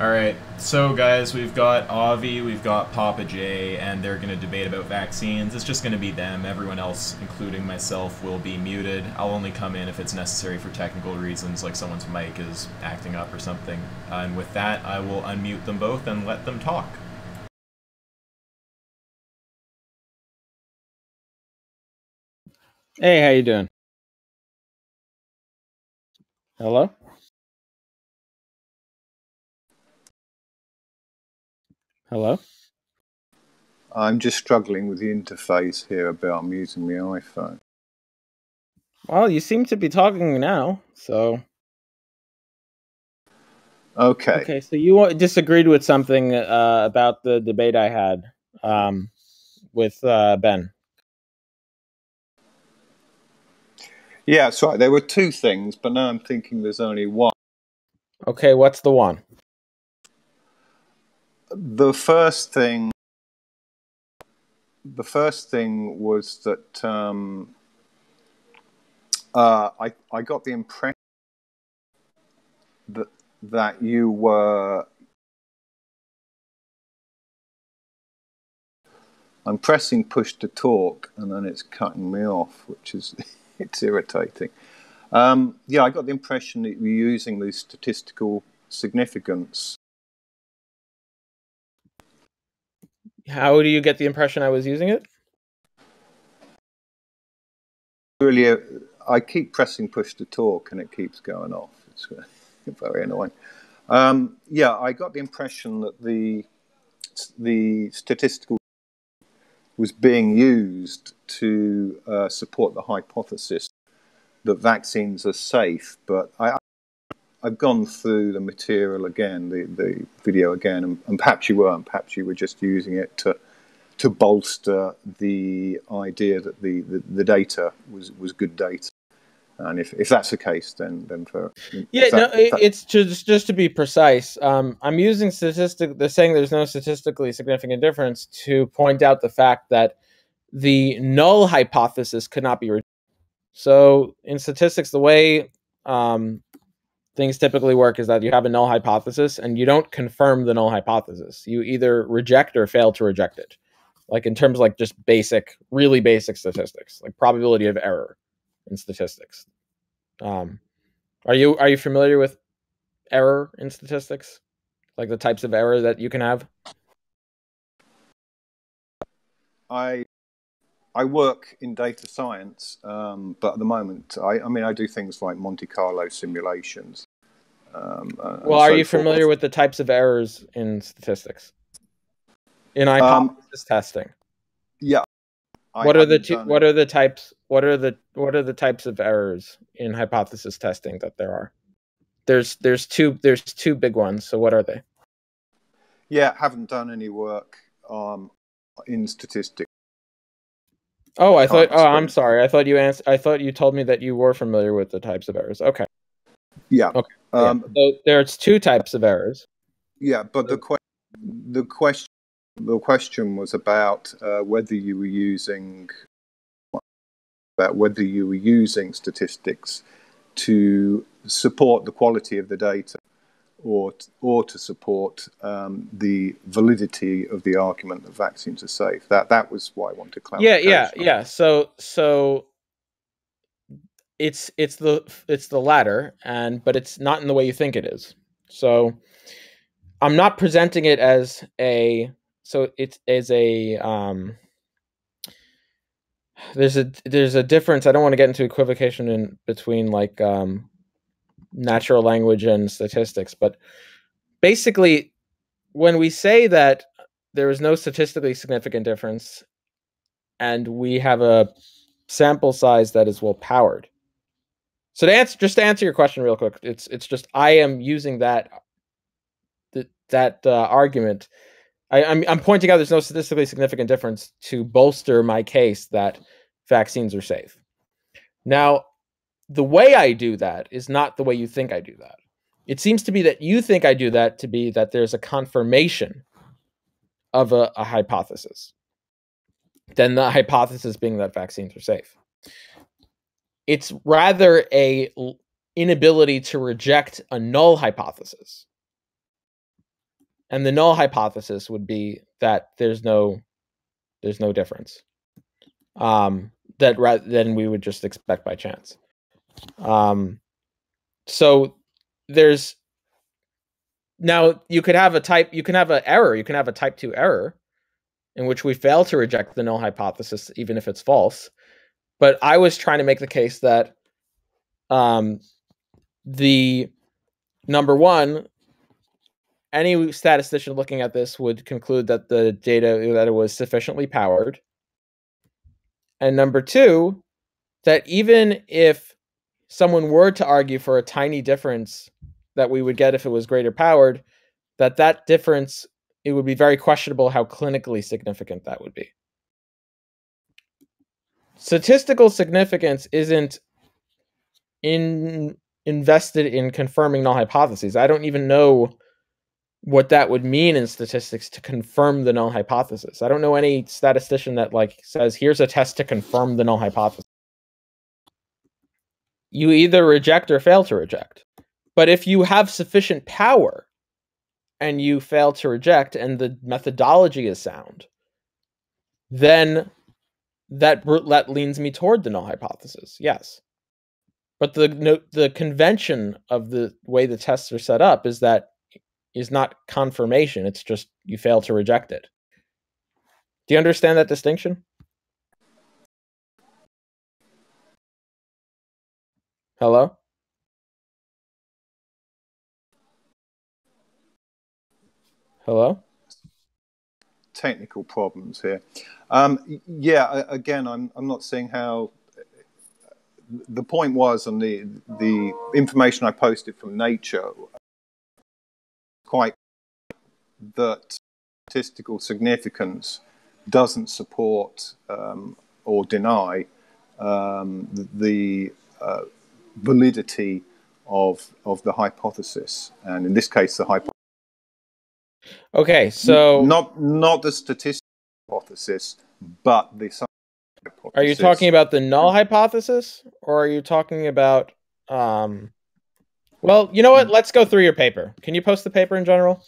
Alright, so guys, we've got Avi, we've got Papa Jay, and they're going to debate about vaccines. It's just going to be them. Everyone else, including myself, will be muted. I'll only come in if it's necessary for technical reasons, like someone's mic is acting up or something. And with that, I will unmute them both and let them talk. Hey, how you doing? Hello? Hello? I'm just struggling with the interface here a bit. I'm using my iPhone. Well, you seem to be talking now, so... Okay. Okay, so you disagreed with something about the debate I had with Ben. Yeah, that's right. There were two things, but now I'm thinking there's only one. Okay, what's the one? The first thing was that I got the impression that you were. I'm pressing push to talk, and then it's cutting me off, which is it's irritating. Yeah, I got the impression that you were using the statistical significance. How do you get the impression I was using it? Really, I keep pressing push to talk and it keeps going off. It's very annoying. Yeah, I got the impression that the statistical was being used to support the hypothesis that vaccines are safe, but I've gone through the material again, the video again, and perhaps you weren't. Perhaps you were just using it to bolster the idea that the data was good data. And if that's the case, then for yeah, that, no, it's just to be precise. I'm using they're saying there's no statistically significant difference to point out the fact that the null hypothesis could not be rejected. So in statistics, the way things typically work is that you have a null hypothesis and you don't confirm the null hypothesis. You either reject or fail to reject it. Like in terms of like just basic, really basic statistics, like probability of error in statistics. Are you familiar with error in statistics? Like the types of error that you can have? I work in data science, but at the moment, I mean, I do things like Monte Carlo simulations. Well, are you familiar with the types of errors in statistics? In hypothesis testing? Yeah. What are the types of errors in hypothesis testing that there are? There's two big ones. So what are they? Yeah, haven't done any work in statistics. Oh, I thought. Oh, I'm sorry. I thought you answered. I thought you told me that you were familiar with the types of errors. Okay. Yeah. Okay. Yeah. So there's two types of errors. Yeah, but the question was about whether you were using statistics to support the quality of the data, or to support the validity of the argument that vaccines are safe. That was why I wanted to clarify. Yeah. So it's the latter, but it's not in the way you think it is. So I'm not presenting it as a there's a difference. I don't want to get into equivocation in between like natural language and statistics, but basically when we say that there is no statistically significant difference and we have a sample size that is well powered. So to answer your question real quick, it's just I am using that argument. I'm pointing out there's no statistically significant difference to bolster my case that vaccines are safe. Now, the way I do that is not the way you think I do that. It seems to be that you think I do that to be that there's a confirmation of a hypothesis. Then the hypothesis being that vaccines are safe. It's rather an inability to reject a null hypothesis. And the null hypothesis would be that there's no difference. That rather than we would just expect by chance. So there's now you can have an error, you can have a type 2 error in which we fail to reject the null hypothesis even if it's false. But I was trying to make the case that the number one, any statistician looking at this would conclude that the data that it was sufficiently powered. And number two, that even if someone were to argue for a tiny difference that we would get if it was greater powered, that difference, it would be very questionable how clinically significant that would be. Statistical significance isn't invested in confirming null hypotheses. I don't even know what that would mean in statistics to confirm the null hypothesis. I don't know any statistician that says, here's a test to confirm the null hypothesis. You either reject or fail to reject. But if you have sufficient power and you fail to reject and the methodology is sound, then that leans me toward the null hypothesis, yes. But the convention of the way the tests are set up is that is not confirmation. It's just you fail to reject it. Do you understand that distinction? Hello? Hello? Technical problems here. Yeah, again, I'm not seeing how. The point was on the information I posted from Nature, quite that statistical significance doesn't support or deny the validity of the hypothesis, and in this case, the hypothesis. Okay, so not the statistical hypothesis, but the scientific hypothesis. Are you talking about the null hypothesis, or are you talking about? Well, you know what? Let's go through your paper. Can you post the paper in general?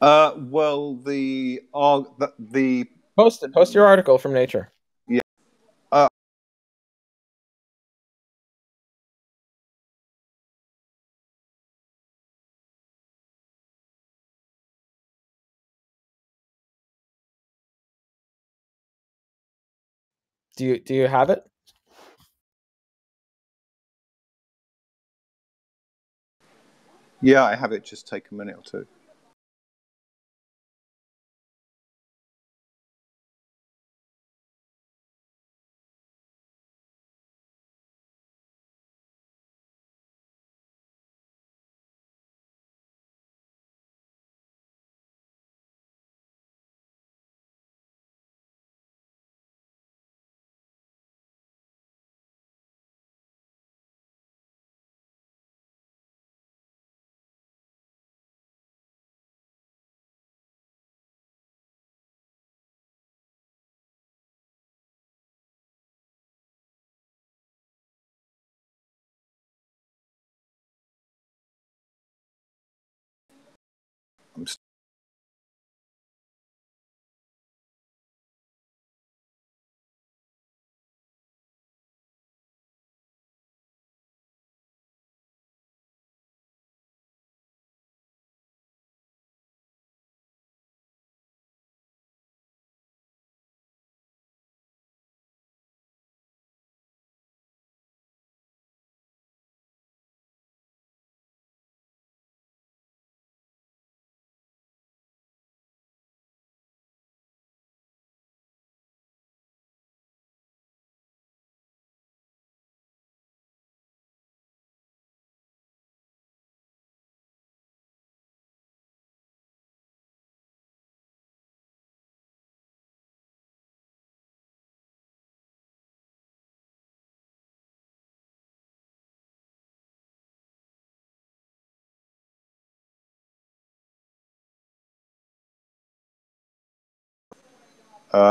Well, the post it. Post your article from Nature. Yeah. Do you have it? Yeah, I have it. Just take a minute or two.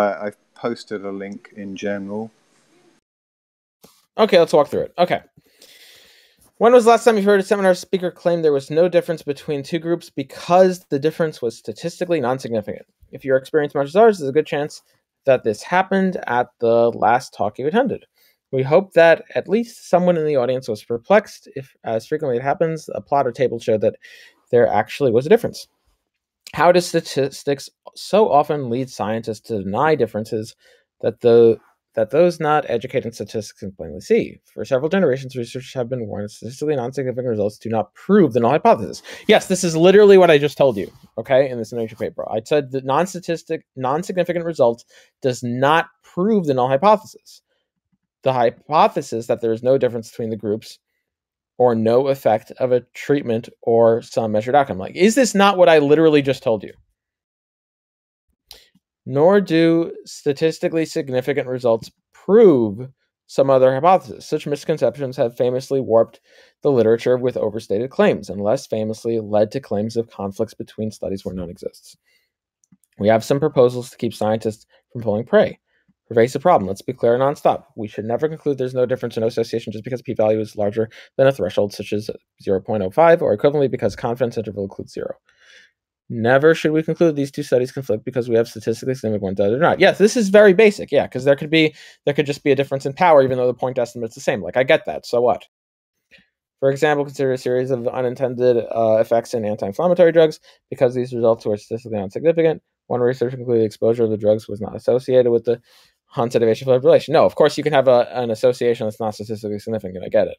I've posted a link in general. Okay, let's walk through it. Okay. When was the last time you've heard a seminar speaker claim there was no difference between two groups because the difference was statistically non-significant? If your experience matches ours, there's a good chance that this happened at the last talk you attended. We hope that at least someone in the audience was perplexed. If, as frequently it happens, a plot or table showed that there actually was a difference. How does statistics so often lead scientists to deny differences that those not educated in statistics can plainly see? For several generations, researchers have been warned statistically non-significant results do not prove the null hypothesis. Yes, this is literally what I just told you, okay, in this Nature paper. I said that non-significant results does not prove the null hypothesis. The hypothesis that there is no difference between the groups or no effect of a treatment or some measured outcome. Like, is this not what I literally just told you? Nor do statistically significant results prove some other hypothesis. Such misconceptions have famously warped the literature with overstated claims, and less famously led to claims of conflicts between studies where none exists. We have some proposals to keep scientists from falling prey. Pervasive problem. Let's be clear and nonstop. We should never conclude there's no difference or no association just because p-value is larger than a threshold such as 0.05, or equivalently because confidence interval includes 0. Never should we conclude these two studies conflict because we have statistically significant one data or not. Yes, this is very basic. Yeah, because there could just be a difference in power even though the point estimate's the same. Like, I get that. So what? For example, consider a series of unintended effects in anti-inflammatory drugs. Because these results were statistically non-significant, one researcher concluded exposure of the drugs was not associated with the onset of atrial fibrillation. No, of course you can have an association that's not statistically significant. I get it.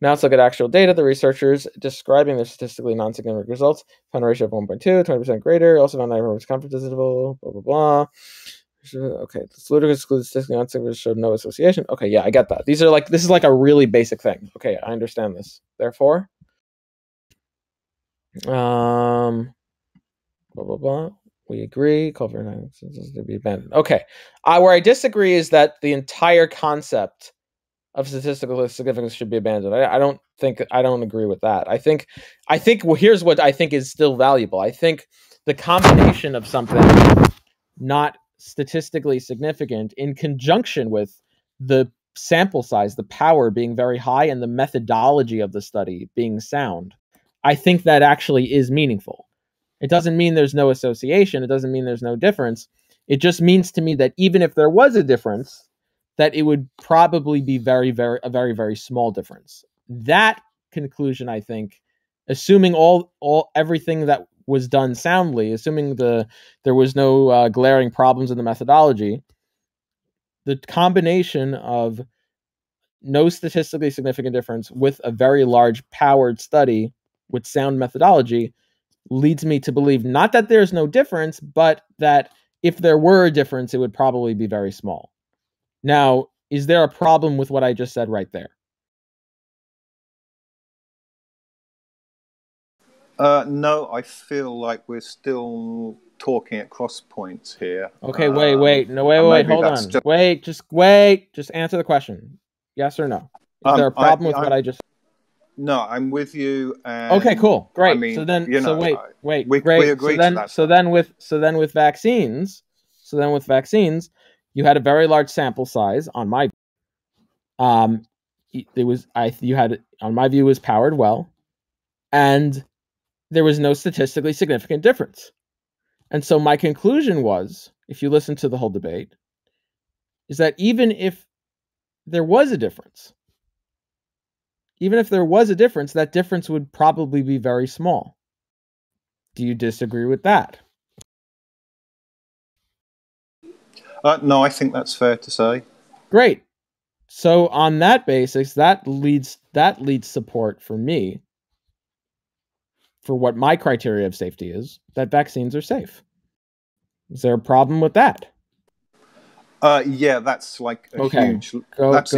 Now let's look at actual data. The researchers describing their statistically non-significant results found a ratio of 1.2, 20% greater. Also found 9% confidence interval, blah, blah, blah. Okay, this ludicrous excluded statistically non-significant showed no association. Okay, yeah, I get that. These are like, this is like a really basic thing. Okay, I understand this. Therefore, blah, blah, blah. We agree. Okay. Where I disagree is that the entire concept of statistical significance should be abandoned. I don't agree with that. Well, here's what I think is still valuable. I think the combination of something not statistically significant in conjunction with the sample size, the power being very high, and the methodology of the study being sound, I think that actually is meaningful. It doesn't mean there's no association. It doesn't mean there's no difference. It just means to me that even if there was a difference, that it would probably be a very, very small difference. That conclusion, I think, assuming everything that was done soundly, assuming there was no glaring problems in the methodology, the combination of no statistically significant difference with a very large powered study with sound methodology leads me to believe not that there's no difference, but that if there were a difference, it would probably be very small. Now, is there a problem with what I just said right there? No, I feel like we're still talking at cross points here. Okay, wait, hold on. Just answer the question. Yes or no? Is there a problem with what I just said? No, I'm with you. And okay, cool, great. I mean, so then, you know, we agree to that. So then with vaccines, you had a very large sample size. On my view, it was powered well, and there was no statistically significant difference. And so my conclusion was, if you listen to the whole debate, is that even if there was a difference, that difference would probably be very small. Do you disagree with that? No, I think that's fair to say. Great. So on that basis, that leads support for me for what my criteria of safety is, that vaccines are safe. Is there a problem with that? Yeah, that's like a huge... That's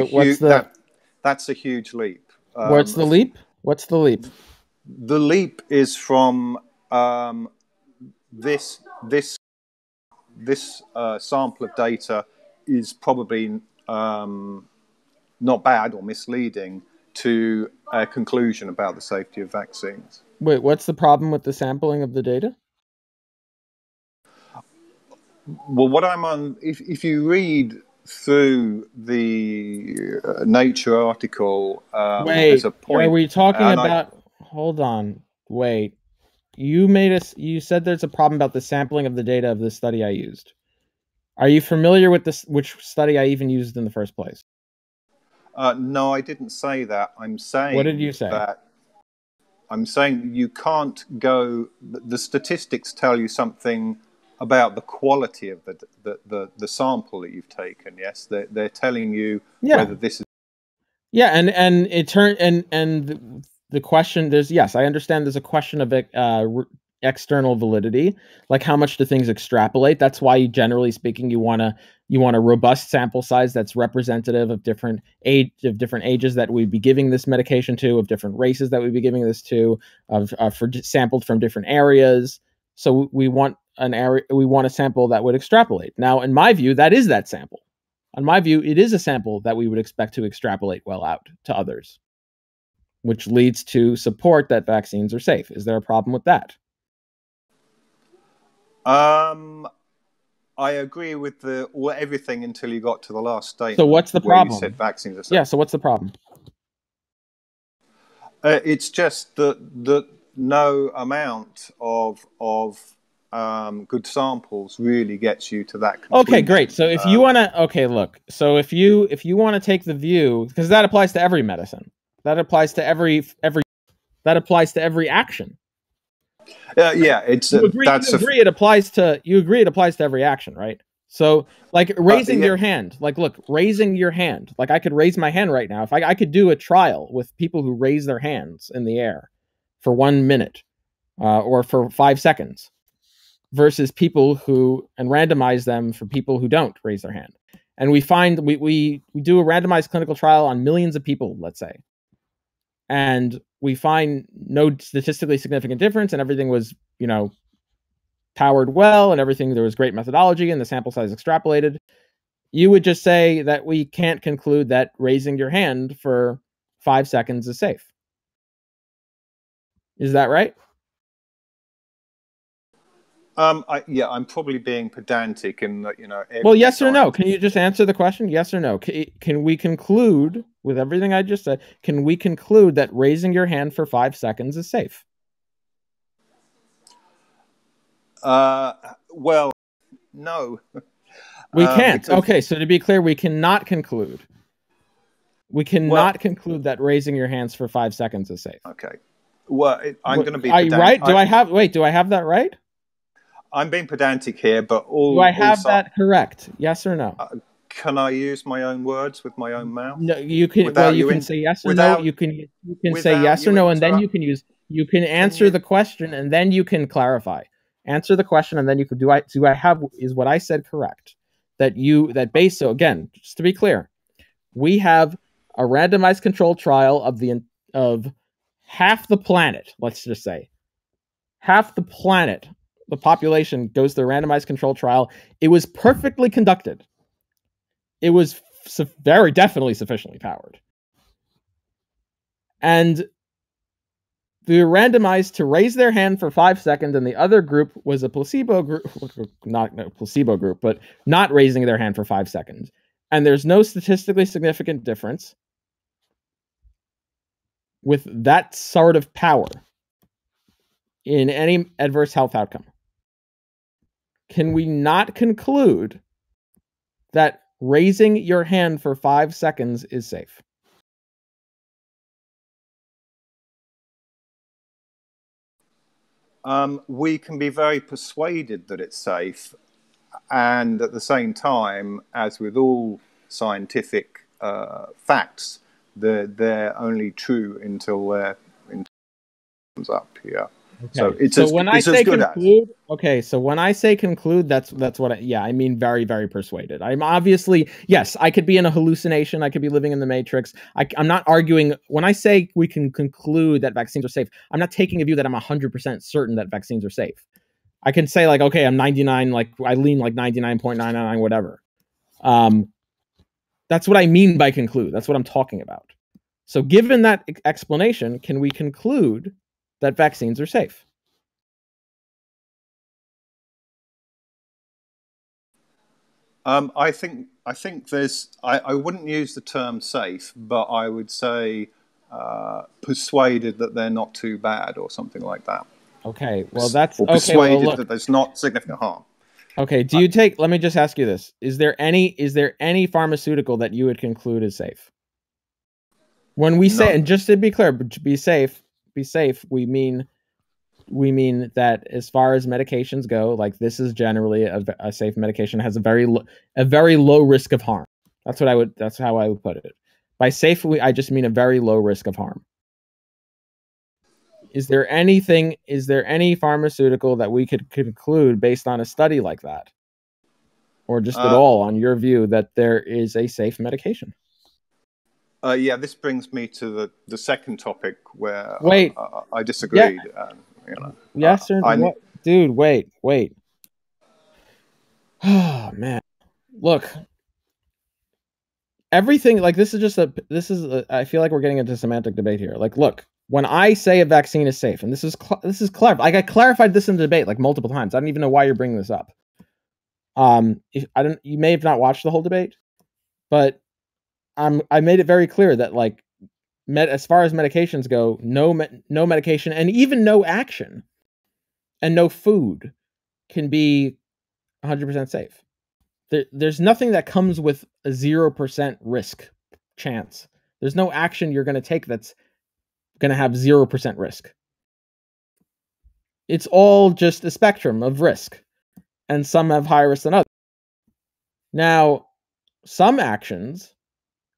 a huge leap. What's the leap? What's the leap? The leap is from this sample of data is probably not bad or misleading to a conclusion about the safety of vaccines. Wait, what's the problem with the sampling of the data? Well, what I'm on, if you read through the Nature article, there's a point. Wait, were you talking about? Hold on, wait. You said there's a problem about the sampling of the data of the study I used. Are you familiar with this? Which study I even used in the first place? No, I didn't say that. I'm saying. What did you say? That I'm saying you can't go. The statistics tell you something about the quality of the sample that you've taken. Yes, they're telling you whether this is. Yeah, and it turned and the question there's yes, I understand there's a question of external validity, like how much do things extrapolate. That's why, generally speaking, you want a robust sample size that's representative of different ages that we'd be giving this medication to, of different races that we'd be giving this to, of for sampled from different areas. So we want an area, we want a sample that would extrapolate. Now, in my view, that is that sample. In my view, it is a sample that we would expect to extrapolate well out to others, which leads to support that vaccines are safe. Is there a problem with that? I agree with everything until you got to the last statement. So what's the problem? You said vaccines are safe. Yeah. So what's the problem? It's just that no amount of good samples really gets you to that conclusion. Okay, great. So if you want to, so if you want to take the view, because that applies to every medicine, that applies to every that applies to every action. Yeah, it's you agree it applies to every action, right? So like raising your hand, like look, raising your hand, like I could raise my hand right now. If I could do a trial with people who raise their hands in the air for 1 minute or for 5 seconds versus people who randomize them for people who don't raise their hand. And we find we do a randomized clinical trial on millions of people, let's say. And we find no statistically significant difference, and everything was, you know, powered well, and everything, there was great methodology, and the sample size extrapolated. You would just say that we can't conclude that raising your hand for 5 seconds is safe. Is that right? Yeah, I'm probably being pedantic in that, you know. Well, yes or no? Can you just answer the question? Yes or no? Can we conclude with everything I just said? Can we conclude that raising your hand for 5 seconds is safe? Well, no. We can't. Because... Okay, so to be clear, we cannot conclude. We cannot conclude that raising your hands for 5 seconds is safe. Okay. Well, I'm going to be pedantic. Right? Do I have that right? I'm being pedantic here, but all... Do I have that correct? Yes or no? Can I use my own words with my own mouth? No, you can. Well, you can say yes or no. You can say yes or no, and then you can use... You can answer the question, and then you can clarify. Answer the question, and then you can... Do I have... Is what I said correct? So again, just to be clear, we have a randomized controlled trial of half the planet. Let's just say half the planet. The population goes through a randomized control trial. It was perfectly conducted. It was very definitely sufficiently powered. And they were randomized to raise their hand for 5 seconds, and the other group was a placebo group, not a placebo group, but not raising their hand for 5 seconds. And there's no statistically significant difference with that sort of power in any adverse health outcome. Can we not conclude that raising your hand for 5 seconds is safe? We can be very persuaded that it's safe. And at the same time, as with all scientific facts, they're only true until their comes up here. Okay. So it's when I say conclude, that's what I mean very, very persuaded. I'm obviously, yes, I could be in a hallucination. I could be living in the Matrix. I'm not arguing. When I say we can conclude that vaccines are safe, I'm not taking a view that I'm 100% certain that vaccines are safe. I can say like, okay, I'm 99, like I lean like 99.99, whatever. That's what I mean by conclude. That's what I'm talking about. So given that explanation, can we conclude that vaccines are safe? I think there's. I wouldn't use the term safe, but I would say persuaded that they're not too bad or something like that. Okay, well that's or persuaded okay, well, that there's not significant harm. Okay, do you take? Let me just ask you this: Is there any pharmaceutical that you would conclude is safe? When we say, and just to be clear, be safe. We mean that as far as medications go, like this is generally a safe medication, has a very low risk of harm. That's how I would put it. By safe, I just mean a very low risk of harm. Is there any pharmaceutical that we could conclude based on a study like that, or just at all on your view that there is a safe medication? Yeah, this brings me to the second topic where I disagreed. Yeah. Yes or no? Dude, wait. Oh man, look. Everything like this is just I feel like we're getting into semantic debate here. Like, look, when I say a vaccine is safe, and this is clever. Like, I clarified this in the debate like multiple times. I don't even know why you're bringing this up. You may have not watched the whole debate, but I made it very clear that like. As far as medications go, no medication and even no action and no food can be 100% safe. There's nothing that comes with a 0% risk chance. There's no action you're going to take that's going to have 0% risk. It's all just a spectrum of risk, and some have higher risk than others. Now, some actions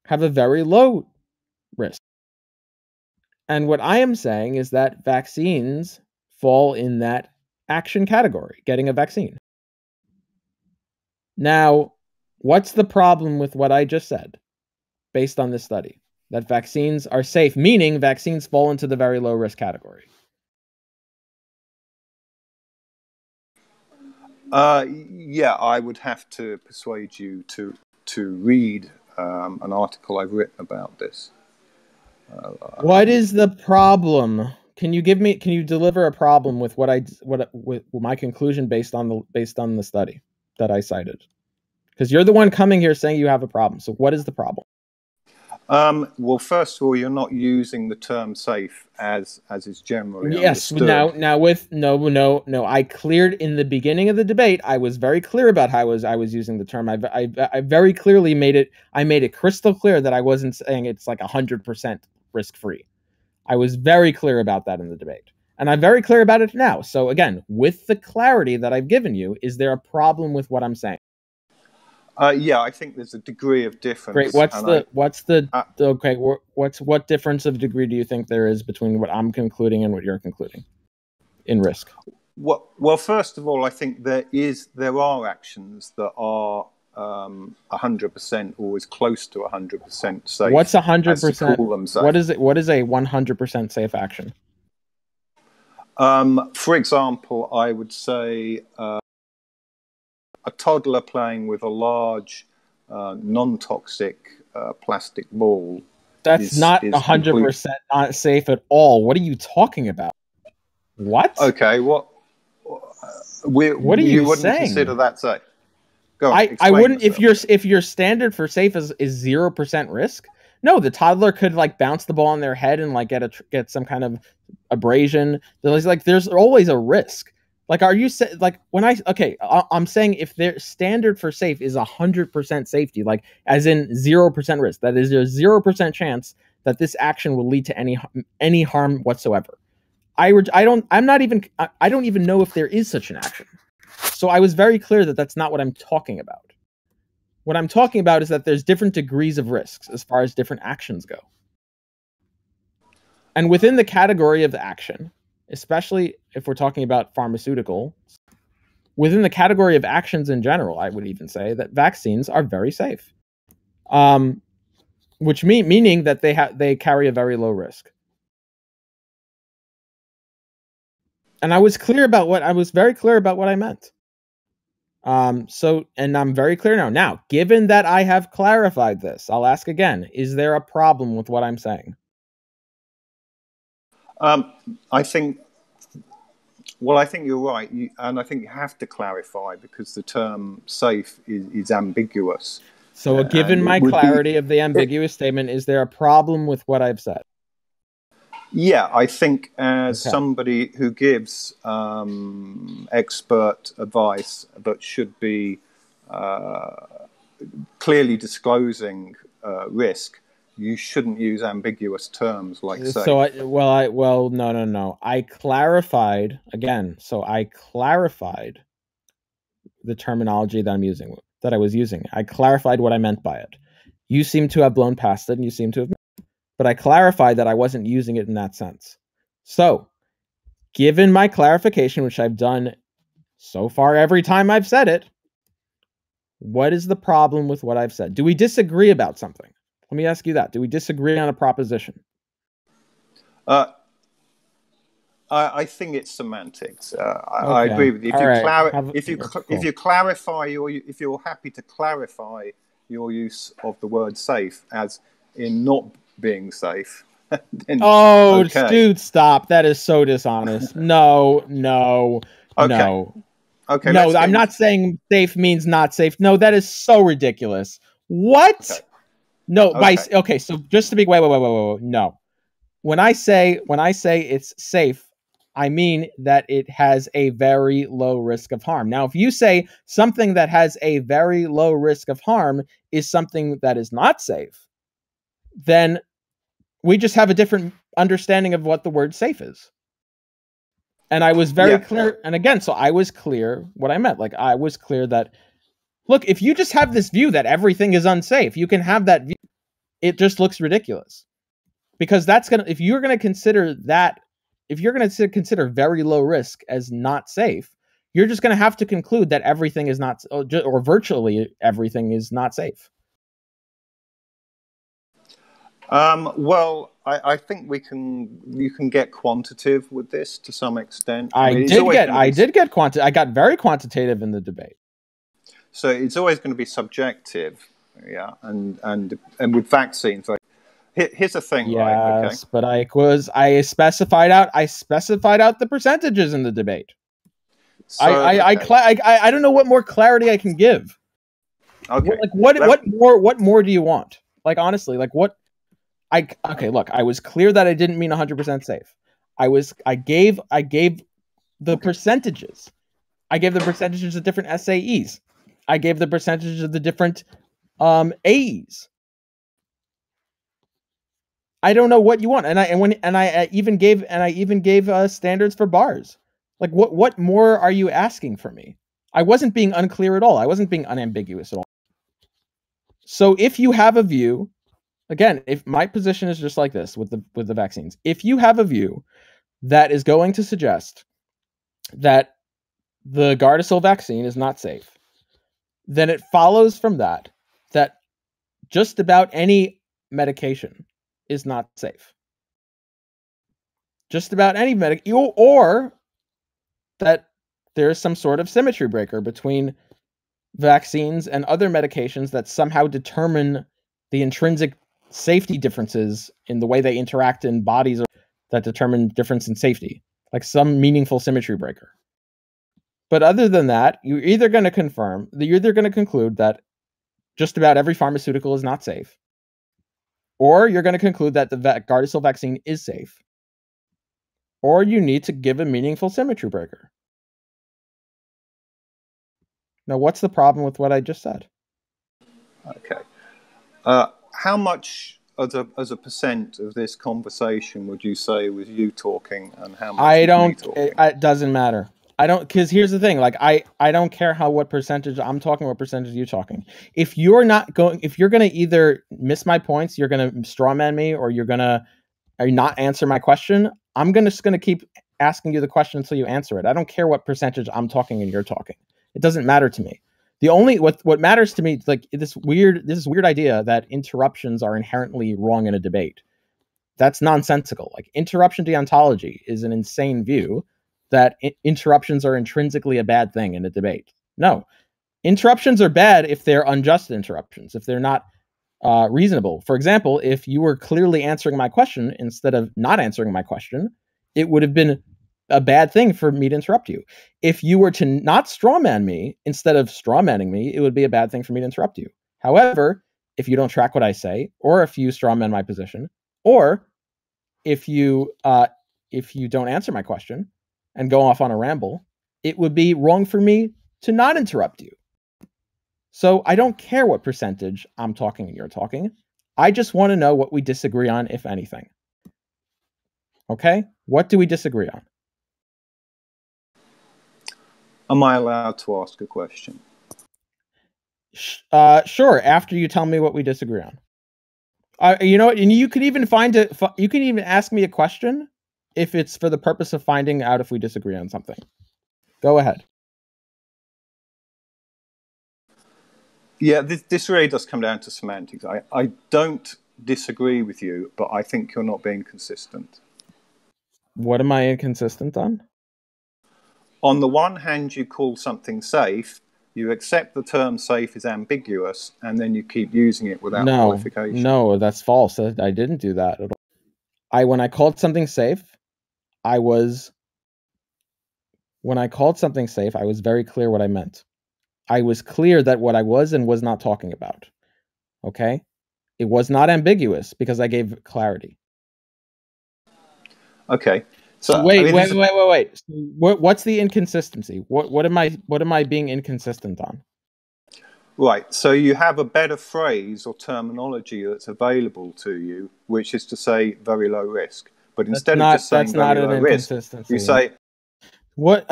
have a very low risk. And what I am saying is that vaccines fall in that action category, getting a vaccine. Now, what's the problem with what I just said based on this study? That vaccines are safe, meaning vaccines fall into the very low risk category. Yeah, I would have to persuade you to read an article I've written about this. What is the problem? Can you deliver a problem with what my conclusion based on the study that I cited? Because you're the one coming here saying you have a problem. So what is the problem? Well, first of all, you're not using the term "safe" as is generally understood. Now with no. I cleared in the beginning of the debate. I was very clear about how I was using the term. I very clearly made it. I made it crystal clear that I wasn't saying it's like 100% risk-free. I was very clear about that in the debate, and I'm very clear about it now. So again, with the clarity that I've given you, is there a problem with what I'm saying? Yeah, I think there's a degree of difference. Great. What difference of degree do you think there is between what I'm concluding and what you're concluding in risk? Well, first of all, I think there are actions that are 100% or is close to 100% safe. What's 100%? What is a 100% safe action? For example, I would say. A toddler playing with a large, non-toxic plastic ball. That's not 100% not safe at all. What are you talking about? What? Okay, what are you wouldn't saying? Consider that safe. Go on, I wouldn't. Yourself. If your standard for safe is 0% risk, no, the toddler could like bounce the ball on their head and like get some kind of abrasion. There's always a risk. Like, are you like when I okay? I'm saying if their standard for safe is 100% safety, like as in 0% risk, that is a 0% chance that this action will lead to any harm whatsoever. I don't even know if there is such an action. So I was very clear that that's not what I'm talking about. What I'm talking about is that there's different degrees of risks as far as different actions go, and within the category of the action. Especially if we're talking about pharmaceuticals, within the category of actions in general, I would even say that vaccines are very safe, which meaning that they carry a very low risk. And I was clear about what I meant. And I'm very clear now. Now, given that I have clarified this, I'll ask again: is there a problem with what I'm saying? I think Well, I think you're right, and I think you have to clarify because the term safe is ambiguous. So given my clarity of the ambiguous statement, is there a problem with what I've said? Yeah, I think as somebody who gives expert advice that should be clearly disclosing risk, you shouldn't use ambiguous terms like safe. So, well, no. I clarified, again, so I clarified the terminology that I'm using, that I was using. I clarified what I meant by it. You seem to have blown past it, and you seem to have... But I clarified that I wasn't using it in that sense. So, given my clarification, which I've done so far every time I've said it, what is the problem with what I've said? Do we disagree about something? Let me ask you that. Do we disagree on a proposition? I think it's semantics. I agree with you. If you clarify, if you're happy to clarify your use of the word safe as in not being safe. Dude, stop. That is so dishonest. No, I'm not saying safe means not safe. No, that is so ridiculous. What? Okay. No, so just to be wait. No. When I say it's safe, I mean that it has a very low risk of harm. Now, if you say something that has a very low risk of harm is something that is not safe, then we just have a different understanding of what the word safe is. And I was very clear. And again, so I was clear what I meant. Like I was clear that, look, if you just have this view that everything is unsafe, you can have that view. It just looks ridiculous because that's going to, if you're going to consider very low risk as not safe, you're just going to have to conclude that everything is not, or virtually everything is not safe. Well, I think you can get quantitative with this to some extent. I did get quantitative. I got very quantitative in the debate. So it's always going to be subjective, yeah. And with vaccines, like, here's the thing, right? Yes, okay. But I specified out the percentages in the debate. So, I don't know what more clarity I can give. Okay. What more do you want? Like honestly, like what? Look, I was clear that I didn't mean 100% safe. I gave the percentages. I gave the percentages of different SAEs. I gave the percentages of the different AEs. I don't know what you want, and I even gave standards for bars. Like what more are you asking for me? I wasn't being unclear at all. I wasn't being unambiguous at all. So if you have a view. Again, if my position is just like this with the vaccines, if you have a view that is going to suggest that the Gardasil vaccine is not safe, then it follows from that just about any medication is not safe. Just about any medication, or that there is some sort of symmetry breaker between vaccines and other medications that somehow determine the intrinsic safety differences in the way they interact in bodies that determine difference in safety, like some meaningful symmetry breaker. But other than that, you're either going to conclude that just about every pharmaceutical is not safe, or you're going to conclude that the Gardasil vaccine is safe, or you need to give a meaningful symmetry breaker. Now, what's the problem with what I just said? Okay. How much as a percent of this conversation would you say was you talking, and how much it doesn't matter. Because here's the thing, like I don't care what percentage I'm talking, what percentage you're talking. If you're going to either miss my points, you're going to strawman me, or you're going to not answer my question, I'm just going to keep asking you the question until you answer it. I don't care what percentage I'm talking and you're talking. It doesn't matter to me. The only what matters to me is like this weird idea that interruptions are inherently wrong in a debate. That's nonsensical. Like interruption deontology is an insane view that interruptions are intrinsically a bad thing in a debate. No, interruptions are bad if they're unjust interruptions, if they're not reasonable. For example, if you were clearly answering my question instead of not answering my question, it would have been a bad thing for me to interrupt you. If you were to not strawman me, instead of strawmanning me, it would be a bad thing for me to interrupt you. However, if you don't track what I say, or if you strawman my position, or if you don't answer my question and go off on a ramble, it would be wrong for me to not interrupt you. So I don't care what percentage I'm talking and you're talking. I just want to know what we disagree on, if anything. Okay? What do we disagree on? Am I allowed to ask a question? Sure, after you tell me what we disagree on. You know what? And you could even you can even ask me a question if it's for the purpose of finding out if we disagree on something. Go ahead. Yeah, this really does come down to semantics. I don't disagree with you, but I think you're not being consistent. What am I inconsistent on? On the one hand, you call something safe, you accept the term safe is ambiguous, and then you keep using it without qualification. No, that's false. I didn't do that at all. When I called something safe, I was very clear what I meant. I was clear that what I was and was not talking about. Okay? It was not ambiguous because I gave clarity. Okay. So wait. So what's the inconsistency? What am I being inconsistent on? Right. So you have a better phrase or terminology that's available to you, which is to say very low risk. But instead of just saying very low risk, you say what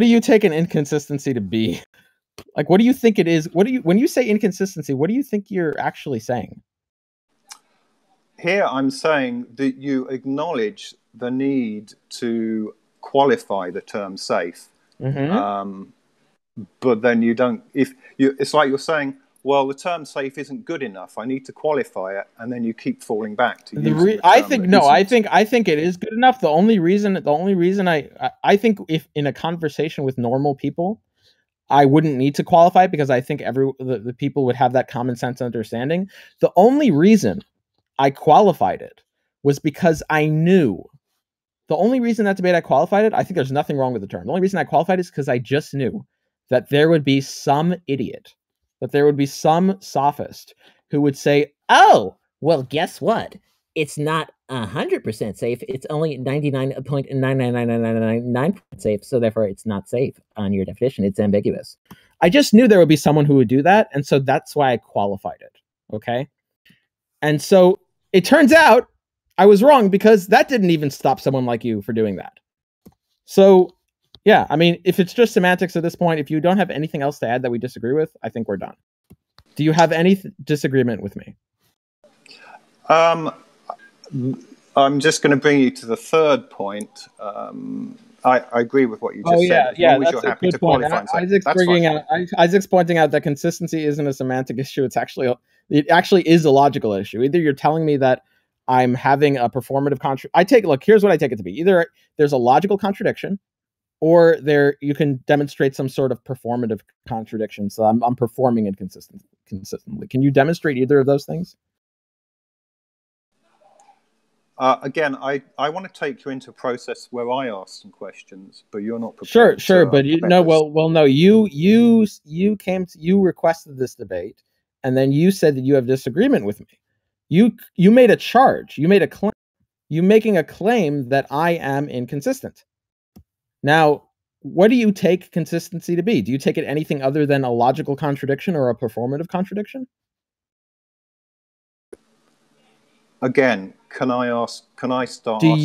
do you take an inconsistency to be? Like, what do you think it is? When you say inconsistency, what do you think you're actually saying? Here I'm saying that you acknowledge the need to qualify the term safe. Mm-hmm. But then you don't, it's like you're saying, well, the term safe isn't good enough. I need to qualify it. And then you keep falling back to I think it is good enough. The only reason I think if in a conversation with normal people, I wouldn't need to qualify it because I think the people would have that common sense understanding. The only reason I qualified it was because I knew. The only reason that debate I qualified it, I think there's nothing wrong with the term. The only reason I qualified it is because I just knew that there would be some idiot, that there would be some sophist who would say, oh, well, guess what? It's not 100% safe. It's only 99.99999% safe. So therefore, it's not safe on your definition. It's ambiguous. I just knew there would be someone who would do that. And so that's why I qualified it. Okay. And so it turns out I was wrong because that didn't even stop someone like you for doing that. So, yeah, I mean, if it's just semantics at this point, if you don't have anything else to add that we disagree with, I think we're done. Do you have any disagreement with me? I'm just going to bring you to the third point. I agree with what you just said. Yeah, that's a good point. Isaac's pointing out that consistency isn't a semantic issue. It actually is a logical issue. Either you're telling me that I'm having a performative contradiction. Here's what I take it to be. Either there's a logical contradiction, or you can demonstrate some sort of performative contradiction. So I'm performing inconsistently. Can you demonstrate either of those things? Again, I want to take you into a process where I ask some questions, but you're not prepared. Sure, but you requested this debate, and then you said that you have disagreement with me. You made a charge. You made a claim. You're making a claim that I am inconsistent. Now, what do you take consistency to be? Do you take it anything other than a logical contradiction or a performative contradiction? Again, can I start? Not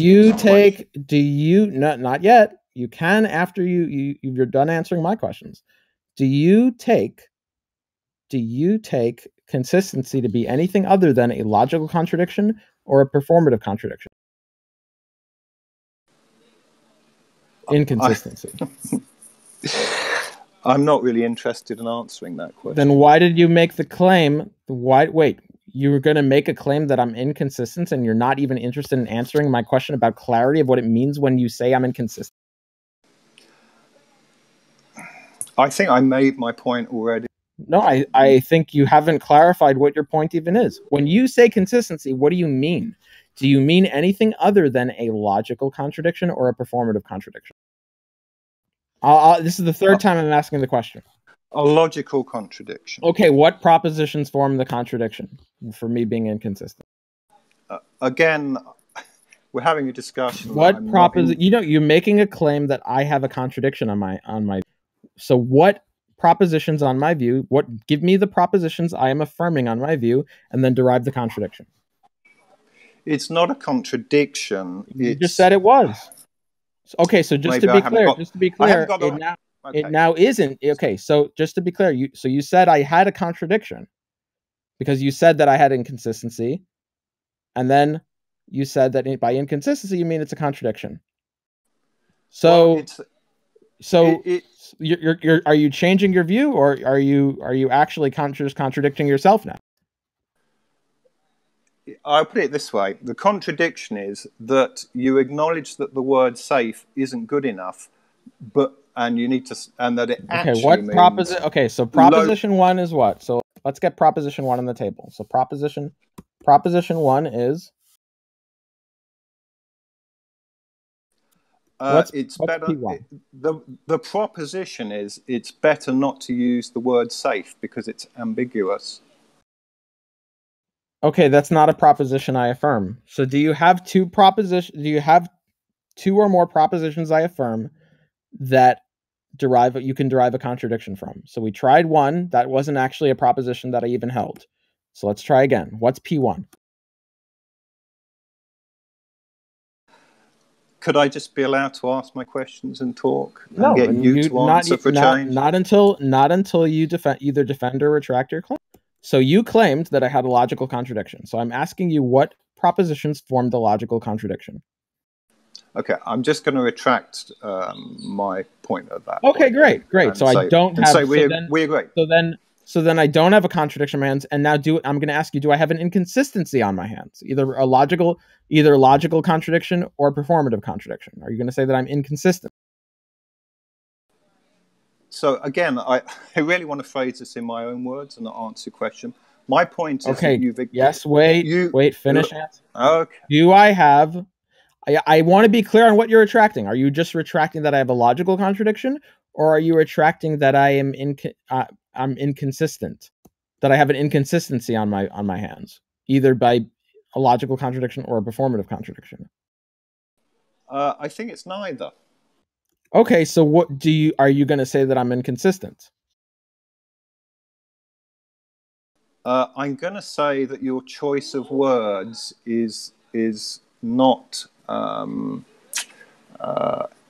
yet. You can after you're done answering my questions. Do you take consistency to be anything other than a logical contradiction or a performative contradiction? Inconsistency. I'm not really interested in answering that question. Then why did you make the claim? Wait. You were going to make a claim that I'm inconsistent, and you're not even interested in answering my question about clarity of what it means when you say I'm inconsistent. I think I made my point already. No, I think you haven't clarified what your point even is. When you say consistency, what do you mean? Do you mean anything other than a logical contradiction or a performative contradiction? This is the third time I'm asking the question. A logical contradiction. Okay, what propositions form the contradiction for me being inconsistent? Again, we're having a discussion. What proposition? You know, you're making a claim that I have a contradiction on my. So what propositions on my view? What give me the propositions I am affirming on my view, and then derive the contradiction? It's not a contradiction. You just said it was. Okay, so just to be clear, it now isn't. Okay, so just to be clear, you said I had a contradiction because you said that I had inconsistency, and then you said that by inconsistency you mean it's a contradiction. So, well, are you changing your view, or are you actually contradicting yourself now? I'll put it this way. The contradiction is that you acknowledge that the word safe isn't good enough, and you need to, and that it actually means... Okay, so proposition one is what? So let's get proposition one on the table. So proposition one is... The proposition is it's better not to use the word safe because it's ambiguous. Okay, that's not a proposition I affirm. So do you have two or more propositions I affirm that you can derive a contradiction from? So we tried one, that wasn't actually a proposition that I even held. So let's try again. What's P1? Could I just be allowed to ask my questions and talk? No, and get you to answer for change? Not until you either defend or retract your claim. So you claimed that I had a logical contradiction. So I'm asking you what propositions formed the logical contradiction. Okay, I'm just going to retract my point of that. Okay, great. So I don't have. So we agree. So then I don't have a contradiction on my hands, and now I'm going to ask you: do I have an inconsistency on my hands? Either a logical contradiction or a performative contradiction. Are you going to say that I'm inconsistent? So again, I really want to phrase this in my own words and not answer your question. My point is that you've... Yes, wait, finish answer. Okay. Do I have... I want to be clear on what you're retracting. Are you just retracting that I have a logical contradiction? Or are you retracting that I am I'm inconsistent? That I have an inconsistency on my hands? Either by a logical contradiction or a performative contradiction? I think it's neither. Okay, so what are you going to say that I'm inconsistent? I'm going to say that your choice of words is not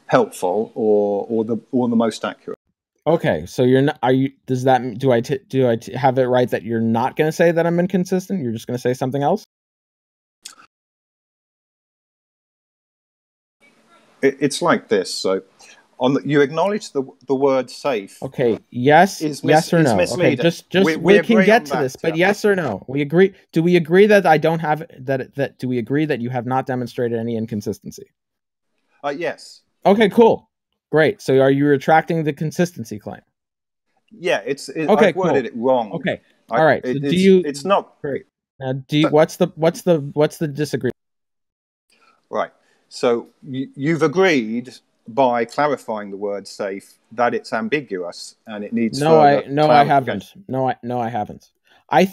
helpful or the most accurate. Okay, so you're not. Are you? Does that do I have it right that you're not going to say that I'm inconsistent? You're just going to say something else? It's like this. So. You acknowledge the word "safe." Okay. Yes or no? Okay. We can get to this, but yes or no? We agree. Do we agree that I don't have that? Do we agree that you have not demonstrated any inconsistency? Yes. Okay. Cool. Great. So, are you retracting the consistency claim? Yeah. Okay. I've worded it wrong. Okay. All right. So do you? It's not great. Now, do you? What's the disagreement? Right. So you've agreed, by clarifying the word "safe," that it's ambiguous and it needs No, I haven't. I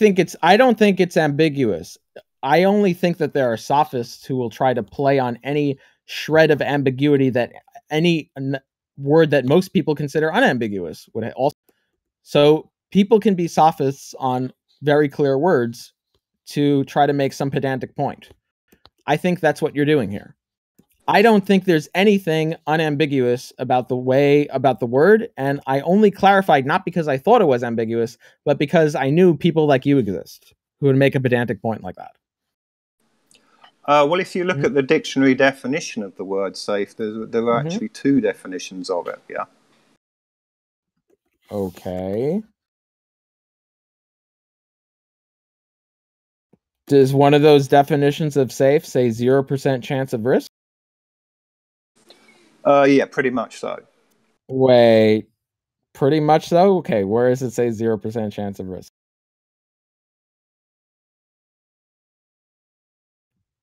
don't think it's ambiguous. I only think that there are sophists who will try to play on any shred of ambiguity that any word that most people consider unambiguous would also. So people can be sophists on very clear words to try to make some pedantic point. I think that's what you're doing here. I don't think there's anything unambiguous about the word, and I only clarified not because I thought it was ambiguous, but because I knew people like you exist who would make a pedantic point like that. Well, if you look at the dictionary definition of the word "safe," there are actually two definitions of it. Yeah. Okay. Does one of those definitions of "safe" say 0% chance of risk? Yeah, pretty much so. Wait, pretty much so? Okay, where does it say 0% chance of risk?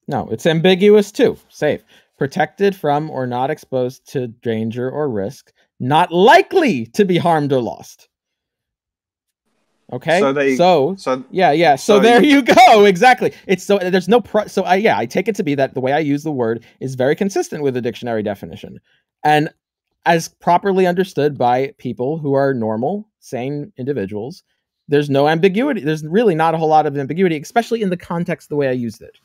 No, it's ambiguous too. Safe. Protected from or not exposed to danger or risk, not likely to be harmed or lost. Okay. So there you go. Exactly. It's so there's no pro. So I take it to be that the way I use the word is very consistent with the dictionary definition, and as properly understood by people who are normal, sane individuals, there's no ambiguity. There's really not a whole lot of ambiguity, especially in the context the way I used it.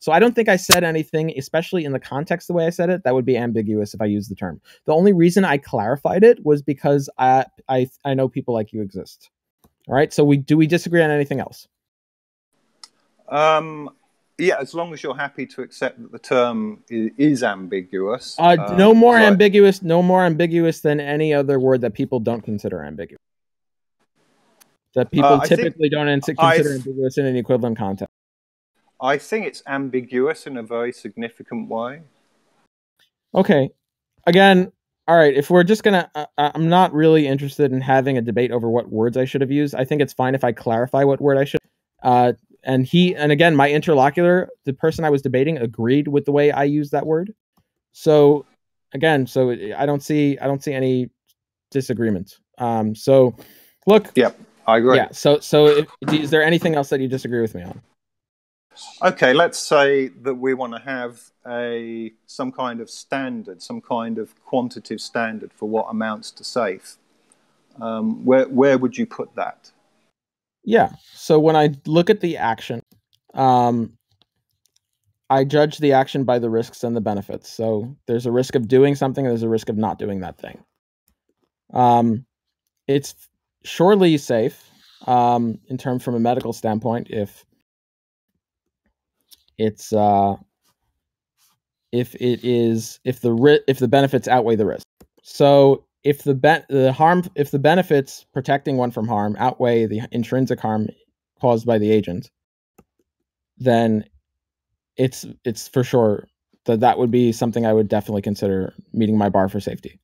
So I don't think I said anything, especially in the context the way I said it, that would be ambiguous if I used the term. The only reason I clarified it was because I know people like you exist. All right. So do we disagree on anything else? Yeah, as long as you're happy to accept that the term is ambiguous. No more ambiguous than any other word that people don't consider ambiguous. That people typically don't consider ambiguous in an equivalent context. I think it's ambiguous in a very significant way. Okay. Again, all right, if we're just going to... I'm not really interested in having a debate over what words I should have used. I think it's fine if I clarify what word I should... And again, my interlocutor, the person I was debating, agreed with the way I used that word. So again, so I don't see any disagreement. So look, yep, I agree. Yeah. So is there anything else that you disagree with me on? Okay, let's say that we want to have some kind of standard, some kind of quantitative standard for what amounts to safe. Where would you put that? Yeah. So when I look at the action, I judge the action by the risks and the benefits. So there's a risk of doing something, and there's a risk of not doing that thing. It's surely safe from a medical standpoint if the benefits outweigh the risk. So if the benefits protecting one from harm outweigh the intrinsic harm caused by the agent, then it's for sure that would be something I would definitely consider meeting my bar for safety.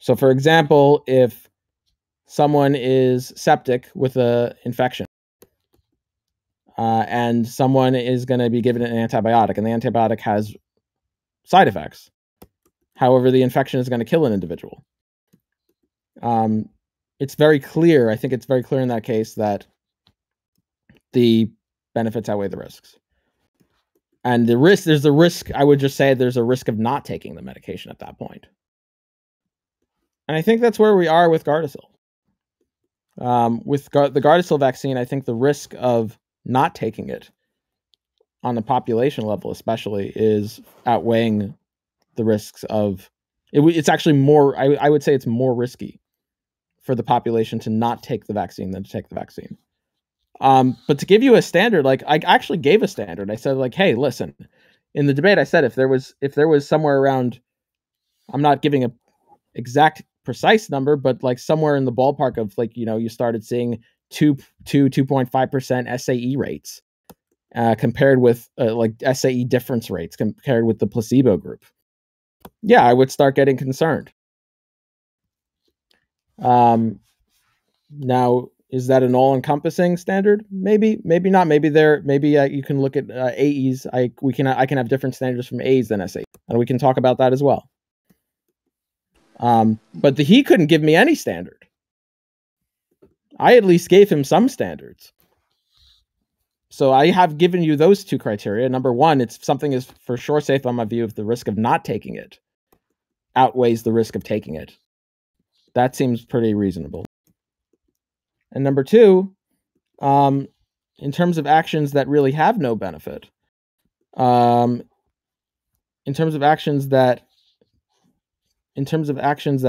So for example, if someone is septic with an infection and someone is going to be given an antibiotic and the antibiotic has side effects, however, the infection is going to kill an individual. It's very clear. I think it's very clear in that case that the benefits outweigh the risks. And the risk, there's a risk, I would just say there's a risk of not taking the medication at that point. And I think that's where we are with Gardasil. With the Gardasil vaccine, I think the risk of not taking it on the population level especially is outweighing the risks of it. It's actually more, I would say it's more risky for the population to not take the vaccine than to take the vaccine. But to give you a standard, like I actually gave a standard. I said, like, hey, listen, in the debate, I said, if there was somewhere around, I'm not giving a exact precise number, but like somewhere in the ballpark of like, you know, you started seeing 2.5% SAE rates compared with like SAE difference rates compared with the placebo group. Yeah, I would start getting concerned. Now, is that an all-encompassing standard? Maybe, maybe not. Maybe there. Maybe you can look at AEs. I can have different standards from AEs than SAEs, and we can talk about that as well. But he couldn't give me any standard. I at least gave him some standards. So I have given you those two criteria. Number one, it's something is for sure safe on my view if the risk of not taking it outweighs the risk of taking it. That seems pretty reasonable. And number two, in terms of actions that really have no benefit, in terms of actions that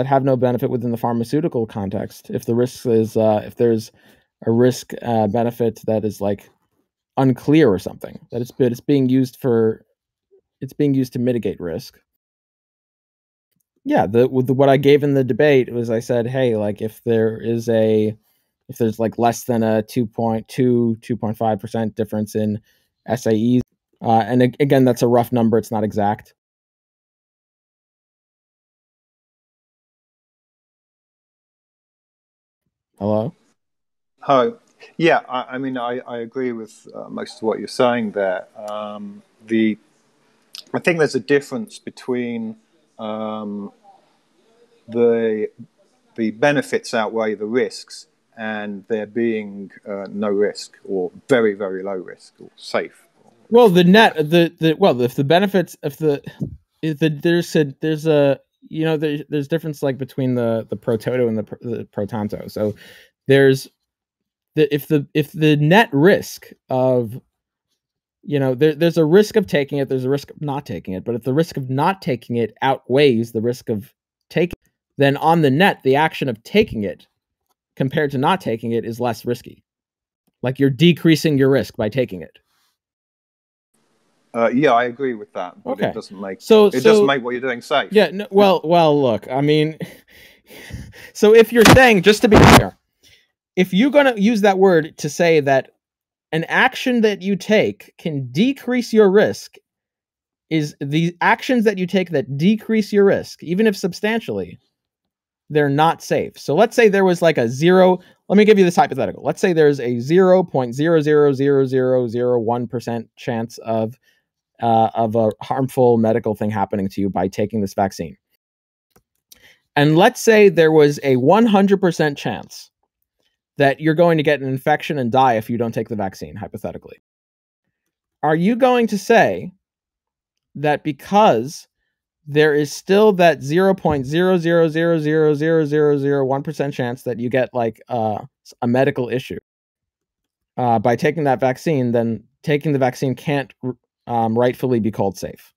have no benefit within the pharmaceutical context, if the risk is if there's a risk benefit that is like unclear or something, that it's being used to mitigate risk. Yeah, what I gave in the debate was I said, hey, like if there's like less than a 2.5% difference in SAEs, and again, that's a rough number, it's not exact. Hello? Hi. Yeah, I mean, I agree with most of what you're saying there. I think there's a difference between the benefits outweigh the risks, and there being no risk or very, very low risk or safe. Well, the net, if the benefits, there's difference like between the prototo and the protonto. So there's if the net risk of, there's a risk of taking it, there's a risk of not taking it, but if the risk of not taking it outweighs the risk of taking it, then on the net, the action of taking it compared to not taking it is less risky. Like you're decreasing your risk by taking it. Yeah, I agree with that, but okay. It doesn't make doesn't make what you're doing safe. Yeah, no, well, look, I mean, so if you're saying, just to be clear, if you're going to use that word to say that an action that you take can decrease your risk, is the actions that you take that decrease your risk, even if substantially, they're not safe. So let's say there was like a zero. Let me give you this hypothetical. Let's say there's a 0.00001% chance of a harmful medical thing happening to you by taking this vaccine. And let's say there was a 100% chance that you're going to get an infection and die if you don't take the vaccine, hypothetically. Are you going to say that because there is still that 0.0000001% chance that you get like a medical issue by taking that vaccine, then taking the vaccine can't rightfully be called safe?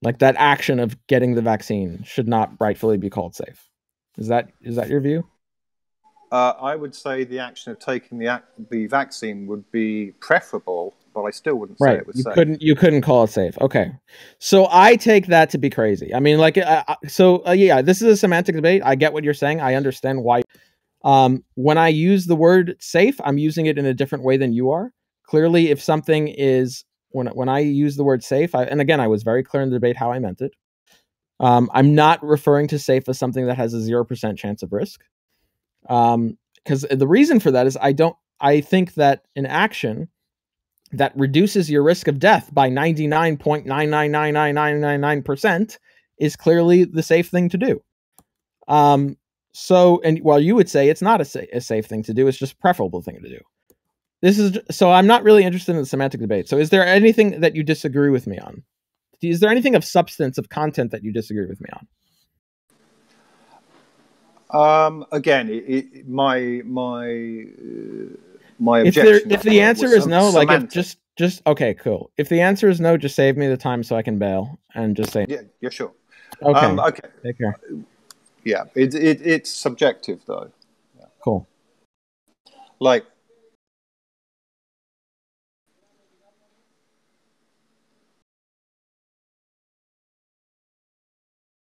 Like that action of getting the vaccine should not rightfully be called safe. Is that your view? I would say the action of taking the vaccine would be preferable, but I still wouldn't say it was safe. You couldn't call it safe. Okay. So I take that to be crazy. I mean, like, yeah, this is a semantic debate. I get what you're saying. I understand why. When I use the word safe, I'm using it in a different way than you are. Clearly, if something is, when I use the word safe, and again, I was very clear in the debate how I meant it. I'm not referring to safe as something that has a 0% chance of risk. Because the reason for that is I think that an action that reduces your risk of death by 99.9999999% is clearly the safe thing to do. And while you would say it's not a safe thing to do, it's just a preferable thing to do. So I'm not really interested in the semantic debate. So is there anything that you disagree with me on? Is there anything of substance, of content that you disagree with me on? Again, my objection. If the answer is no, like just okay, cool. If the answer is no, just save me the time so I can bail and just say yeah, sure. Okay. Okay. Take care. Yeah, it's subjective though. Yeah. Cool. Like